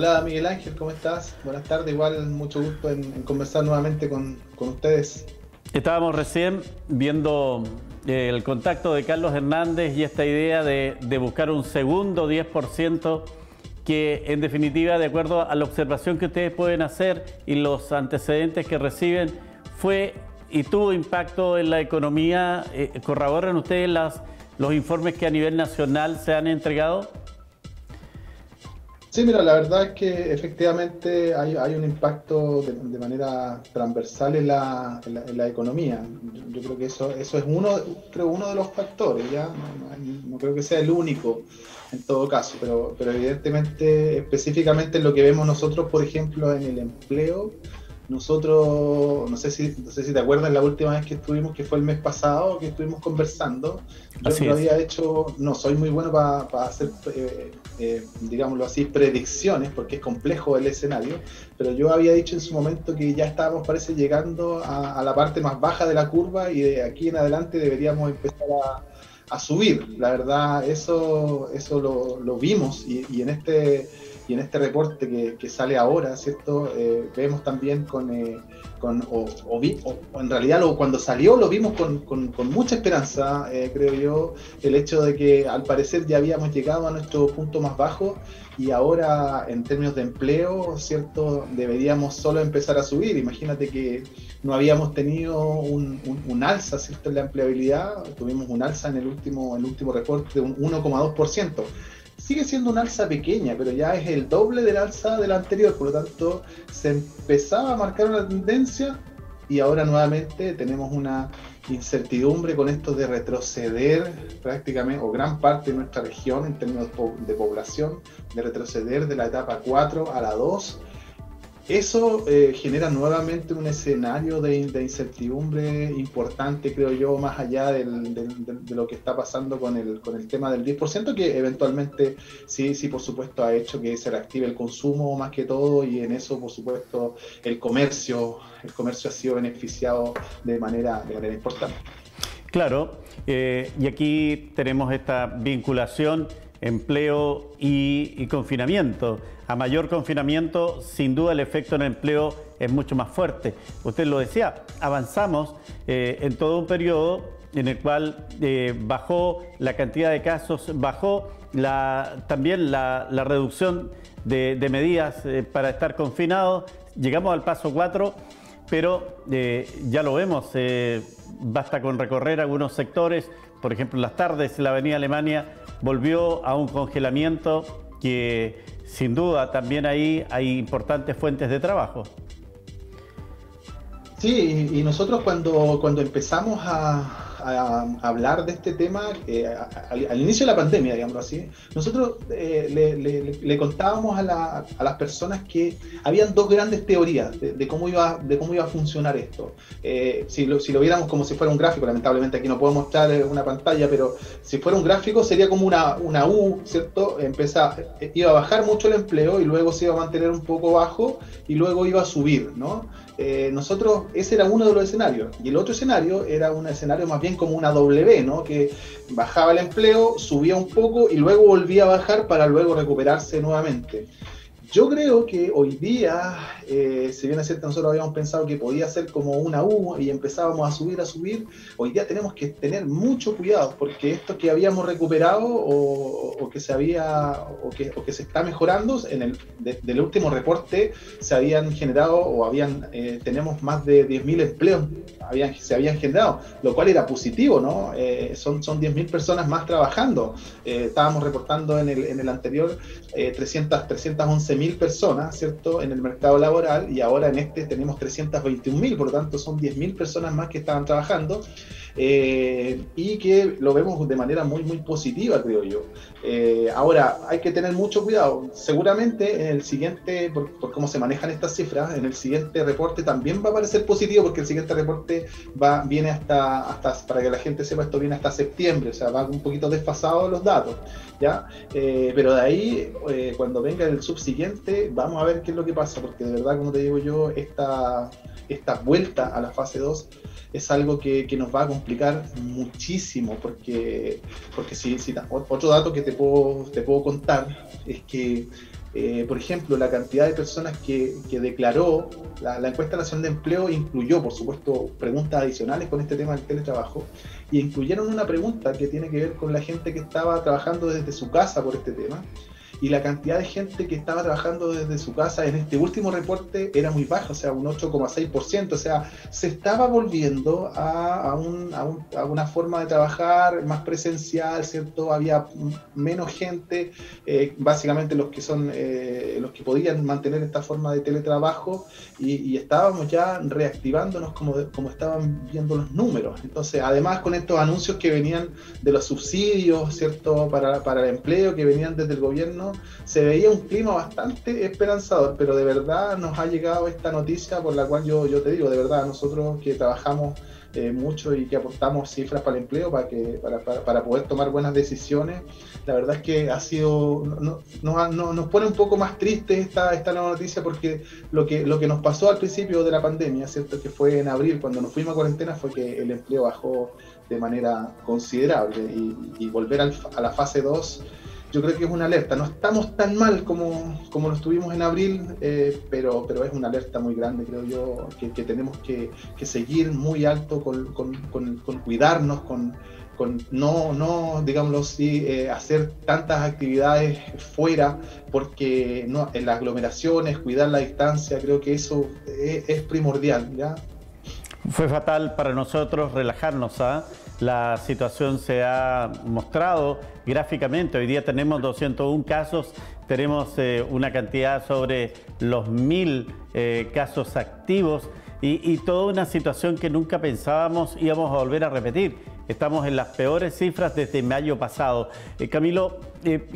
Hola Miguel Ángel, ¿cómo estás? Buenas tardes, igual mucho gusto en conversar nuevamente con ustedes. Estábamos recién viendo el contacto de Carlos Hernández y esta idea de buscar un segundo 10% que, en definitiva, de acuerdo a la observación que ustedes pueden hacer y los antecedentes que reciben, fue y tuvo impacto en la economía. ¿Corroboran ustedes los informes que a nivel nacional se han entregado? Sí, mira, la verdad es que efectivamente hay un impacto de manera transversal en la economía. Yo creo que eso es uno de los factores, ¿ya? No creo que sea el único en todo caso, pero evidentemente, específicamente lo que vemos nosotros, por ejemplo, en el empleo. Nosotros, no sé si te acuerdas la última vez que estuvimos, que fue el mes pasado, que estuvimos conversando. Yo no había hecho, no soy muy bueno para hacer, digámoslo así, predicciones, porque es complejo el escenario, pero yo había dicho en su momento que ya estábamos, parece, llegando a la parte más baja de la curva y de aquí en adelante deberíamos empezar a subir. La verdad, eso lo vimos y en este... Y en este reporte que sale ahora, ¿cierto? Vemos también en realidad cuando salió lo vimos con mucha esperanza, creo yo, el hecho de que al parecer ya habíamos llegado a nuestro punto más bajo y ahora en términos de empleo, ¿cierto? Deberíamos solo empezar a subir. Imagínate que no habíamos tenido un alza, ¿cierto? En la empleabilidad, tuvimos un alza en el último reporte de un 1,2%. Sigue siendo una alza pequeña, pero ya es el doble del alza de la anterior, por lo tanto se empezaba a marcar una tendencia y ahora nuevamente tenemos una incertidumbre con esto de retroceder prácticamente, o gran parte de nuestra región en términos de población, de retroceder de la etapa 4 a la 2. Eso genera nuevamente un escenario de incertidumbre importante, creo yo, más allá de lo que está pasando con el tema del 10%, que eventualmente sí, por supuesto, ha hecho que se reactive el consumo más que todo, y en eso, por supuesto, el comercio ha sido beneficiado de manera importante. Claro, y aquí tenemos esta vinculación empleo y confinamiento. A mayor confinamiento, sin duda el efecto en el empleo es mucho más fuerte. Usted lo decía, avanzamos en todo un periodo en el cual bajó la cantidad de casos, bajó también la reducción de medidas para estar confinados. Llegamos al paso 4, pero ya lo vemos, basta con recorrer algunos sectores. Por ejemplo, en las tardes, la avenida Alemania volvió a un congelamiento que, sin duda, también ahí hay importantes fuentes de trabajo. Sí, y nosotros cuando empezamos a hablar de este tema, al inicio de la pandemia, digámoslo así, nosotros le contábamos a las personas que habían dos grandes teorías de cómo iba a funcionar esto. Si lo viéramos como si fuera un gráfico, lamentablemente aquí no puedo mostrar una pantalla, pero si fuera un gráfico sería como una U, ¿cierto? Iba a bajar mucho el empleo y luego se iba a mantener un poco bajo y luego iba a subir, ¿no? Nosotros, ese era uno de los escenarios, y el otro escenario era un escenario más bien como una W, ¿no? Que bajaba el empleo, subía un poco y luego volvía a bajar para luego recuperarse nuevamente. Yo creo que hoy día, si bien es cierto, nosotros habíamos pensado que podía ser como una U y empezábamos a subir, hoy día tenemos que tener mucho cuidado, porque esto que habíamos recuperado o que se está mejorando, del último reporte se habían generado tenemos más de 10.000 empleos se habían generado, lo cual era positivo, ¿no? Son 10.000 personas más trabajando. Estábamos reportando en el anterior 311.000 personas, ¿cierto? En el mercado laboral, y ahora en este tenemos 321.000, por lo tanto son 10.000 personas más que estaban trabajando, y que lo vemos de manera muy, muy positiva, creo yo. Ahora, hay que tener mucho cuidado. Seguramente en el siguiente, por cómo se manejan estas cifras, en el siguiente reporte también va a parecer positivo, porque el siguiente reporte viene hasta, para que la gente sepa, esto viene hasta septiembre, o sea, va un poquito desfasado los datos, ¿ya? Pero de ahí, cuando venga el subsiguiente, vamos a ver qué es lo que pasa, porque de verdad, como te digo yo, esta vuelta a la fase 2 es algo que nos va a complicar muchísimo, porque otro dato que te puedo contar es que Por ejemplo, la cantidad de personas que declaró, la encuesta nacional de empleo incluyó, por supuesto, preguntas adicionales con este tema del teletrabajo, y incluyeron una pregunta que tiene que ver con la gente que estaba trabajando desde su casa por este tema, y la cantidad de gente que estaba trabajando desde su casa en este último reporte era muy baja, o sea, un 8,6%, o sea, se estaba volviendo a una forma de trabajar más presencial, ¿cierto? Había menos gente, básicamente los que podían mantener esta forma de teletrabajo, y estábamos ya reactivándonos como estaban viendo los números. Entonces, además con estos anuncios que venían de los subsidios, ¿cierto? Para el empleo, que venían desde el gobierno, se veía un clima bastante esperanzador, pero de verdad nos ha llegado esta noticia por la cual yo te digo, de verdad, nosotros que trabajamos mucho y que aportamos cifras para el empleo, para poder tomar buenas decisiones, la verdad es que ha sido, nos pone un poco más triste esta nueva noticia, porque lo que nos pasó al principio de la pandemia, ¿cierto? Que fue en abril, cuando nos fuimos a cuarentena, fue que el empleo bajó de manera considerable, y volver a la fase 2, yo creo que es una alerta. No estamos tan mal como lo estuvimos en abril, pero es una alerta muy grande, creo yo, que tenemos que seguir muy alto con cuidarnos, con no digámoslo así, hacer tantas actividades fuera, porque no, en las aglomeraciones, cuidar la distancia, creo que eso es primordial, ¿ya? Fue fatal para nosotros relajarnos, ¿ah? La situación se ha mostrado gráficamente. Hoy día tenemos 201 casos, tenemos una cantidad sobre los 1000 casos activos y toda una situación que nunca pensábamos íbamos a volver a repetir. Estamos en las peores cifras desde mayo pasado. Camilo,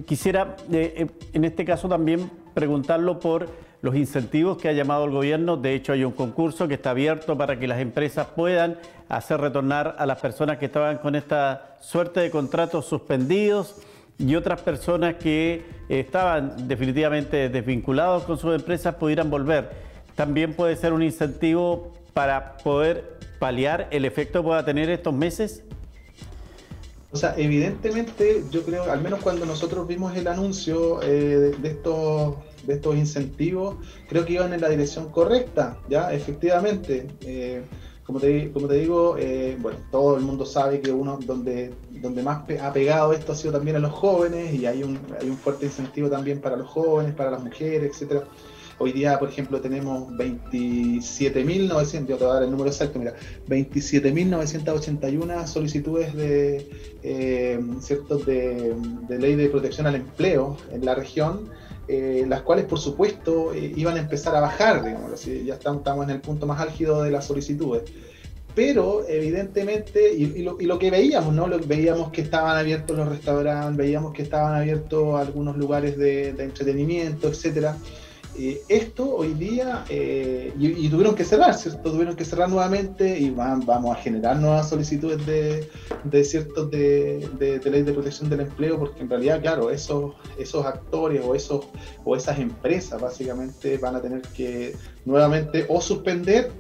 quisiera en este caso también preguntarlo por los incentivos que ha llamado el gobierno. De hecho, hay un concurso que está abierto para que las empresas puedan hacer retornar a las personas que estaban con esta suerte de contratos suspendidos y otras personas que estaban definitivamente desvinculados con sus empresas pudieran volver. También puede ser un incentivo para poder paliar el efecto que pueda tener estos meses. O sea, evidentemente, yo creo, al menos cuando nosotros vimos el anuncio de estos incentivos, creo que iban en la dirección correcta, ¿ya? Efectivamente, como te digo, bueno, todo el mundo sabe que uno donde más ha pegado esto ha sido también a los jóvenes, y hay un fuerte incentivo también para los jóvenes, para las mujeres, etcétera. Hoy día, por ejemplo, tenemos 27.900, yo te voy a dar el número exacto, mira, 27.981 solicitudes de ley de protección al empleo en la región, las cuales, por supuesto, iban a empezar a bajar, digamos, así, ya estamos en el punto más álgido de las solicitudes. Pero evidentemente, y lo que veíamos, ¿no? Veíamos que estaban abiertos los restaurantes, veíamos que estaban abiertos algunos lugares de entretenimiento, etcétera. Esto hoy día, y tuvieron que cerrar, ¿cierto? Tuvieron que cerrar nuevamente, y vamos a generar nuevas solicitudes de ley de protección del empleo, porque en realidad, claro, esos actores o esas empresas básicamente van a tener que nuevamente o suspender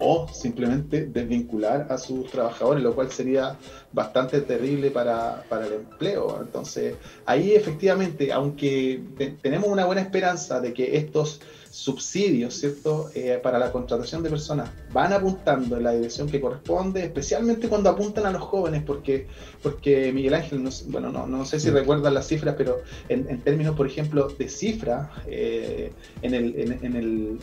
o simplemente desvincular a sus trabajadores, lo cual sería bastante terrible para el empleo. Entonces, ahí efectivamente, aunque tenemos una buena esperanza de que estos subsidios, ¿cierto?, para la contratación de personas van apuntando en la dirección que corresponde, especialmente cuando apuntan a los jóvenes, porque Miguel Ángel, no sé si recuerdan las cifras, pero en términos, por ejemplo, de cifras, en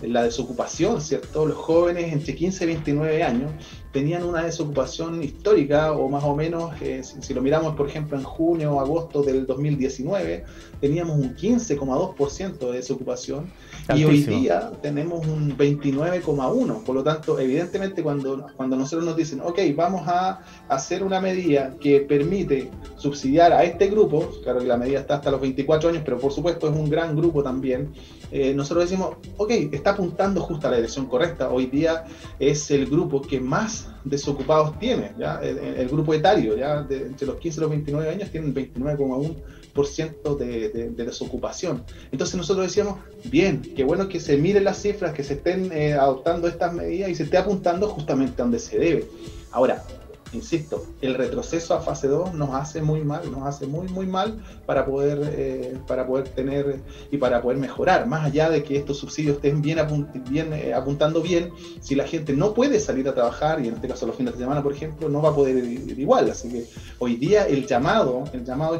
la desocupación, ¿cierto?, los jóvenes entre 15 y 29 años tenían una desocupación histórica, o más o menos, si lo miramos, por ejemplo, en junio o agosto del 2019, teníamos un 15,2% de desocupación. Altísimo. Y hoy día tenemos un 29,1%. Por lo tanto, evidentemente, cuando nosotros nos dicen, ok, vamos a hacer una medida que permite subsidiar a este grupo, claro que la medida está hasta los 24 años, pero por supuesto es un gran grupo también, nosotros decimos, ok, está apuntando justo a la dirección correcta. Hoy día es el grupo que más desocupados tiene, ¿ya? El grupo etario, ¿ya? Entre los 15 y los 29 años tienen 29,1% de desocupación. Entonces nosotros decíamos, bien, qué bueno que se miren las cifras, que se estén adoptando estas medidas y se esté apuntando justamente a donde se debe. Ahora, insisto, el retroceso a fase 2 nos hace muy mal, nos hace muy mal para poder tener y para poder mejorar, más allá de que estos subsidios estén bien, apuntando bien, si la gente no puede salir a trabajar, y en este caso los fines de semana, por ejemplo, no va a poder ir igual, así que hoy día el llamado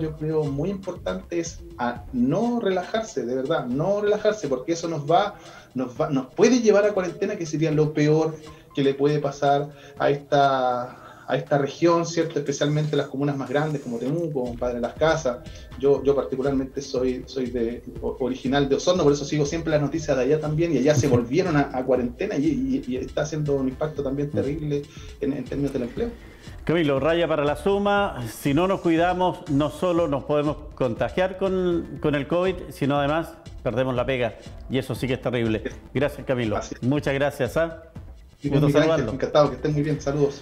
yo creo muy importante es a no relajarse, de verdad, no relajarse, porque eso nos puede llevar a cuarentena, que sería lo peor que le puede pasar a esta región, ¿cierto? Especialmente las comunas más grandes como Temuco, Padre de las Casas. Yo particularmente soy original de Osorno, por eso sigo siempre las noticias de allá también, y allá se volvieron a cuarentena y está haciendo un impacto también terrible en términos del empleo. Camilo, raya para la suma, si no nos cuidamos, no solo nos podemos contagiar con el COVID, sino además perdemos la pega, y eso sí que es terrible. Gracias, Camilo. Muchas gracias. Gusto saludarlo. Encantado, que estén muy bien. Saludos.